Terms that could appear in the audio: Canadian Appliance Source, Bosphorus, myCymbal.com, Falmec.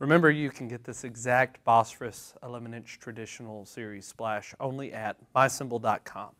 Remember, you can get this exact Bosphorus 11-inch traditional series splash only at myCymbal.com.